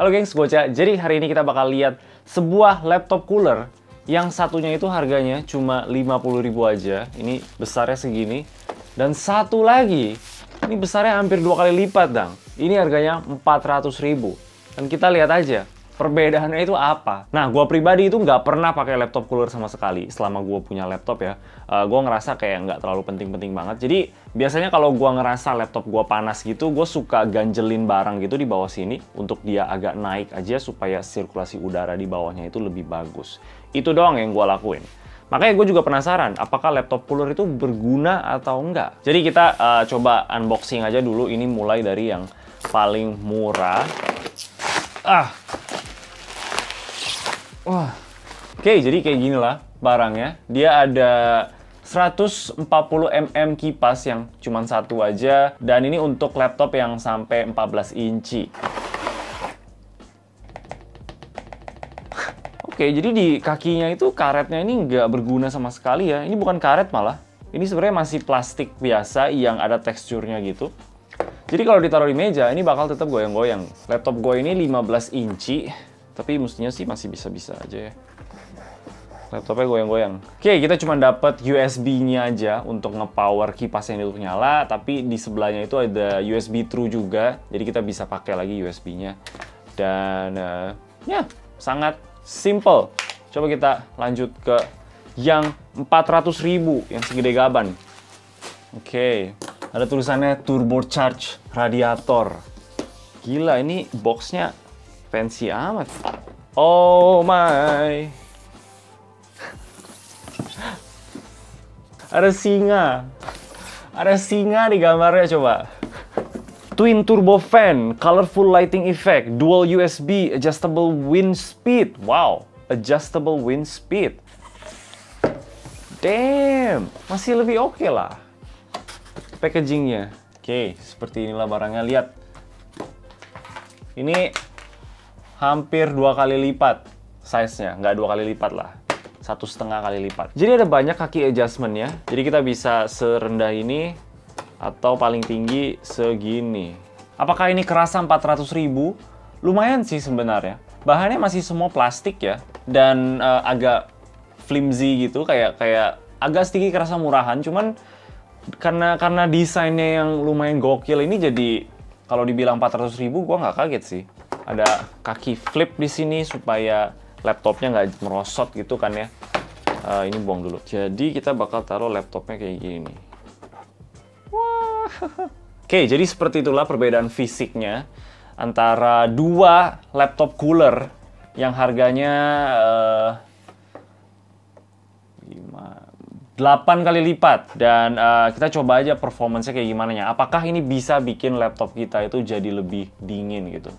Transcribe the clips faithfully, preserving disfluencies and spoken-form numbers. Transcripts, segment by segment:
Halo gengs, gue Ocha. Jadi hari ini kita bakal lihat sebuah laptop cooler yang satunya itu harganya cuma lima puluh ribu aja. Ini besarnya segini. Dan satu lagi, ini besarnya hampir dua kali lipat, dang. Ini harganya empat ratus ribu. Dan kita lihat aja perbedaannya itu apa. Nah, gue pribadi itu nggak pernah pakai laptop cooler sama sekali selama gue punya laptop ya. Uh, gue ngerasa kayak nggak terlalu penting-penting banget. Jadi biasanya kalau gue ngerasa laptop gue panas gitu, gue suka ganjelin barang gitu di bawah sini untuk dia agak naik aja supaya sirkulasi udara di bawahnya itu lebih bagus. Itu doang yang gue lakuin. Makanya gue juga penasaran apakah laptop cooler itu berguna atau enggak. Jadi kita uh, coba unboxing aja dulu. Ini mulai dari yang paling murah. Ah. Wah. Oke, jadi kayak gini lah barangnya. Dia ada seratus empat puluh milimeter kipas yang cuma satu aja. Dan ini untuk laptop yang sampai empat belas inci. Oke, jadi di kakinya itu karetnya ini nggak berguna sama sekali ya. Ini bukan karet malah. Ini sebenarnya masih plastik biasa yang ada teksturnya gitu. Jadi kalau ditaruh di meja, ini bakal tetap goyang-goyang. Laptop gue ini lima belas inci. Tapi mestinya sih masih bisa-bisa aja ya. Laptopnya goyang-goyang. Oke, kita cuma dapat U S B-nya aja untuk nge-power kipasnya untuk nyala. Tapi di sebelahnya itu ada U S B True juga. Jadi kita bisa pakai lagi U S B-nya. Dan uh, ya, sangat simple. Coba kita lanjut ke yang empat ratus ribu, yang segede gaban. Oke, ada tulisannya turbocharge radiator. Gila, ini boxnya fancy amat. Oh my. Ada singa. Ada singa di gambarnya coba. Twin turbo fan, colorful lighting effect, dual U S B, adjustable wind speed. Wow, adjustable wind speed. Damn, masih lebih oke okay lah packagingnya. Oke, okay, seperti inilah barangnya. Lihat. Ini hampir dua kali lipat size-nya, nggak dua kali lipat lah, satu setengah kali lipat. Jadi ada banyak kaki adjustment-nya, jadi kita bisa serendah ini atau paling tinggi segini. Apakah ini kerasa empat ratus ribu? Lumayan sih sebenarnya. Bahannya masih semua plastik ya, dan uh, agak flimsy gitu, kayak kayak agak sedikit kerasa murahan, cuman karena karena desainnya yang lumayan gokil ini, jadi kalau dibilang empat ratus ribu, gua nggak kaget sih. Ada kaki flip di sini supaya laptopnya nggak merosot gitu kan ya. Uh, ini buang dulu. Jadi kita bakal taruh laptopnya kayak gini. Wah. Oke, jadi seperti itulah perbedaan fisiknya antara dua laptop cooler yang harganya uh, delapan kali lipat. Dan uh, kita coba aja performance-nya kayak gimana ya. Apakah ini bisa bikin laptop kita itu jadi lebih dingin gitu.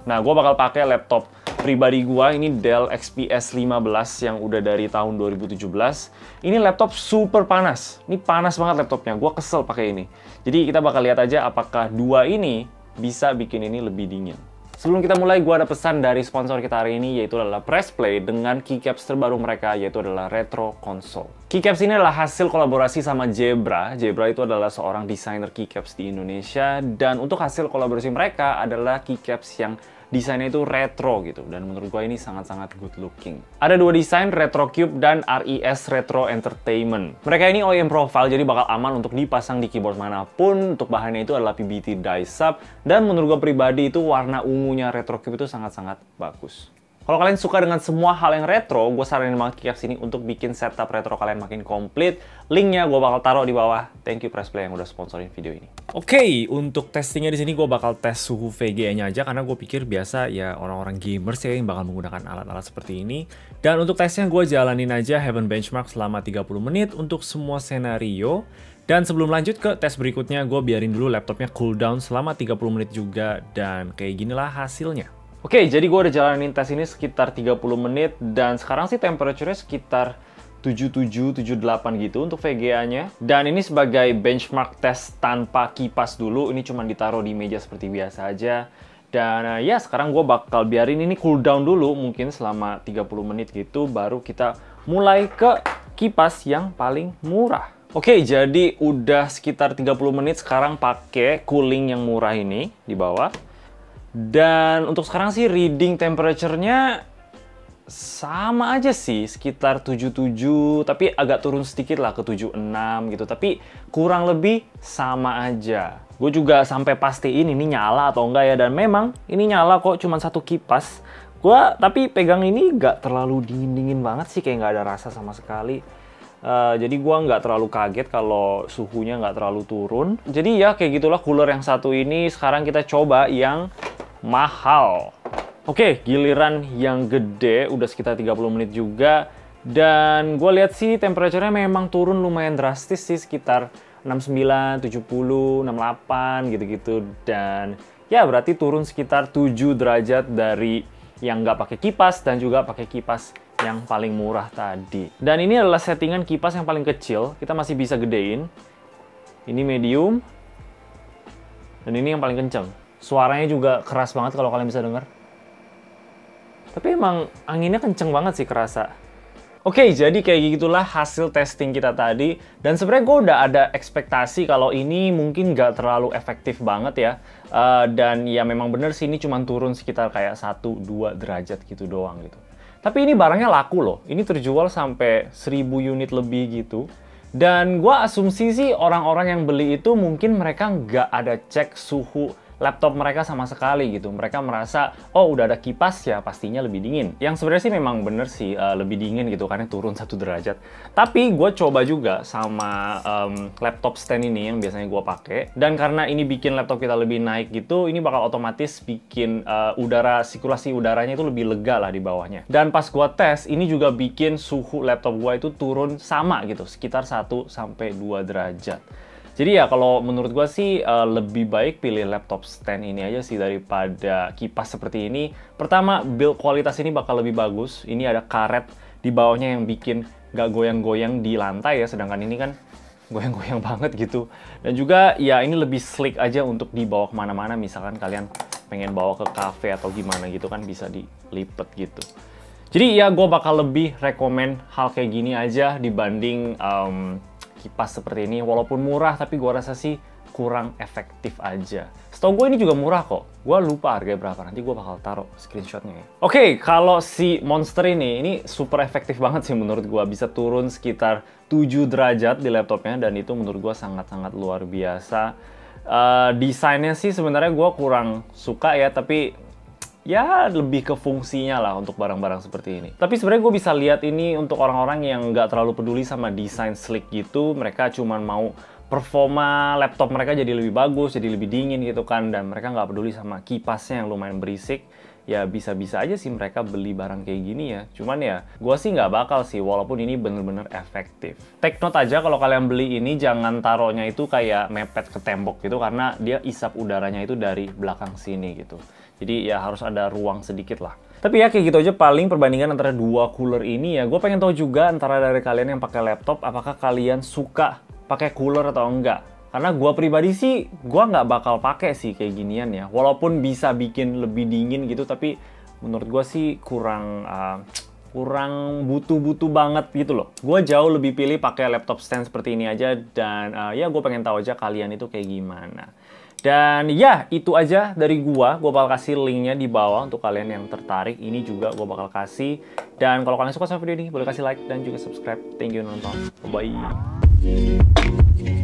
Nah, gue bakal pakai laptop pribadi gue, ini Dell X P S lima belas yang udah dari tahun dua ribu tujuh belas. Ini laptop super panas. Ini panas banget laptopnya. Gue kesel pakai ini. Jadi kita bakal lihat aja apakah dua ini bisa bikin ini lebih dingin. Sebelum kita mulai, gue ada pesan dari sponsor kita hari ini, yaitu adalah Pressplay dengan keycaps terbaru mereka, yaitu adalah Retro Console. Keycaps ini adalah hasil kolaborasi sama Jebra. Jebra itu adalah seorang desainer keycaps di Indonesia, dan untuk hasil kolaborasi mereka adalah keycaps yang desainnya itu retro gitu, dan menurut gue ini sangat-sangat good looking. Ada dua desain, Retrocube dan R E S Retro Entertainment. Mereka ini O E M profile, jadi bakal aman untuk dipasang di keyboard manapun. Untuk bahannya itu adalah P B T Dye Sub, dan menurut gue pribadi itu warna ungu Retrocube itu sangat-sangat bagus. Kalau kalian suka dengan semua hal yang retro, gue saranin banget keycaps ini untuk bikin setup retro kalian makin komplit. Linknya gue bakal taruh di bawah. Thank you Pressplay yang udah sponsorin video ini. Oke, okay, untuk testingnya di sini gue bakal tes suhu V G A-nya aja, karena gue pikir biasa ya orang-orang gamers ya yang bakal menggunakan alat-alat seperti ini. Dan untuk tesnya gue jalanin aja Heaven Benchmark selama tiga puluh menit untuk semua skenario. Dan sebelum lanjut ke tes berikutnya, gue biarin dulu laptopnya cooldown selama tiga puluh menit juga. Dan kayak ginilah hasilnya. Oke, jadi gue udah jalanin tes ini sekitar tiga puluh menit. Dan sekarang sih temperaturnya sekitar tujuh puluh tujuh, tujuh puluh delapan gitu untuk V G A-nya. Dan ini sebagai benchmark tes tanpa kipas dulu. Ini cuma ditaruh di meja seperti biasa aja. Dan ya, sekarang gue bakal biarin ini cooldown dulu. Mungkin selama tiga puluh menit gitu, baru kita mulai ke kipas yang paling murah. Oke, jadi udah sekitar tiga puluh menit sekarang pakai cooling yang murah ini di bawah. Dan untuk sekarang sih reading temperature-nya sama aja sih, sekitar tujuh puluh tujuh, tapi agak turun sedikit lah ke tujuh puluh enam gitu, tapi kurang lebih sama aja. Gue juga sampai pastiin ini nyala atau enggak ya, dan memang ini nyala kok, cuma satu kipas. Gue tapi pegang ini gak terlalu dingin-dingin banget sih, kayak nggak ada rasa sama sekali. Uh, jadi gue nggak terlalu kaget kalau suhunya nggak terlalu turun. Jadi ya kayak gitulah cooler yang satu ini. Sekarang kita coba yang mahal. Oke, okay, giliran yang gede, udah sekitar tiga puluh menit juga. Dan gue lihat sih temperaturnya memang turun lumayan drastis sih, sekitar enam puluh sembilan, tujuh puluh, enam puluh delapan gitu-gitu. Dan ya berarti turun sekitar tujuh derajat dari yang nggak pakai kipas dan juga pakai kipas yang paling murah tadi. Dan ini adalah settingan kipas yang paling kecil, kita masih bisa gedein. Ini medium, dan ini yang paling kenceng. Suaranya juga keras banget kalau kalian bisa dengar. Tapi emang anginnya kenceng banget sih kerasa. Oke, jadi kayak gitulah hasil testing kita tadi. Dan sebenarnya gue udah ada ekspektasi kalau ini mungkin gak terlalu efektif banget ya. Uh, dan ya memang bener sih ini cuma turun sekitar kayak satu sampai dua derajat gitu doang gitu. Tapi ini barangnya laku loh. Ini terjual sampai seribu unit lebih gitu. Dan gue asumsi sih orang-orang yang beli itu mungkin mereka gak ada cek suhu laptop mereka sama sekali gitu. Mereka merasa, oh udah ada kipas ya pastinya lebih dingin. Yang sebenarnya sih memang bener sih uh, lebih dingin gitu, karena turun satu derajat. Tapi gue coba juga sama um, laptop stand ini yang biasanya gue pakai. Dan karena ini bikin laptop kita lebih naik gitu, ini bakal otomatis bikin uh, udara, sirkulasi udaranya itu lebih lega lah di bawahnya. Dan pas gue tes, ini juga bikin suhu laptop gue itu turun sama gitu, sekitar satu sampai dua derajat. Jadi ya kalau menurut gue sih uh, lebih baik pilih laptop stand ini aja sih daripada kipas seperti ini. Pertama, build kualitas ini bakal lebih bagus. Ini ada karet di bawahnya yang bikin gak goyang-goyang di lantai ya, sedangkan ini kan goyang-goyang banget gitu. Dan juga ya ini lebih sleek aja untuk dibawa kemana-mana, misalkan kalian pengen bawa ke cafe atau gimana gitu kan bisa dilipet gitu. Jadi ya gue bakal lebih rekomen hal kayak gini aja dibanding Um, kipas seperti ini, walaupun murah tapi gua rasa sih kurang efektif aja. Setau gue ini juga murah kok, gua lupa harganya berapa, nanti gua bakal taruh screenshotnya ya. Oke, okay, kalau si monster ini, ini super efektif banget sih menurut gua, bisa turun sekitar tujuh derajat di laptopnya, dan itu menurut gua sangat-sangat luar biasa. Uh, desainnya sih sebenarnya gua kurang suka ya, tapi ya lebih ke fungsinya lah untuk barang-barang seperti ini. Tapi sebenarnya gue bisa lihat ini untuk orang-orang yang nggak terlalu peduli sama desain sleek gitu. Mereka cuman mau performa laptop mereka jadi lebih bagus, jadi lebih dingin gitu kan. Dan mereka nggak peduli sama kipasnya yang lumayan berisik. Ya bisa-bisa aja sih mereka beli barang kayak gini ya. Cuman ya gue sih nggak bakal sih, walaupun ini bener-bener efektif. Take note aja kalau kalian beli ini, jangan taruhnya itu kayak mepet ke tembok gitu, karena dia isap udaranya itu dari belakang sini gitu. Jadi ya harus ada ruang sedikit lah. Tapi ya kayak gitu aja paling perbandingan antara dua cooler ini ya. Gue pengen tahu juga antara dari kalian yang pakai laptop, apakah kalian suka pakai cooler atau enggak. Karena gue pribadi sih, gue nggak bakal pakai sih kayak ginian ya. Walaupun bisa bikin lebih dingin gitu, tapi menurut gue sih kurang uh, kurang butuh-butuh banget gitu loh. Gue jauh lebih pilih pakai laptop stand seperti ini aja. Dan uh, ya gue pengen tahu aja kalian itu kayak gimana. Dan ya, itu aja dari gua. Gua bakal kasih linknya di bawah untuk kalian yang tertarik. Ini juga gua bakal kasih. Dan kalau kalian suka sama video ini, boleh kasih like dan juga subscribe. Thank you nonton. Bye-bye.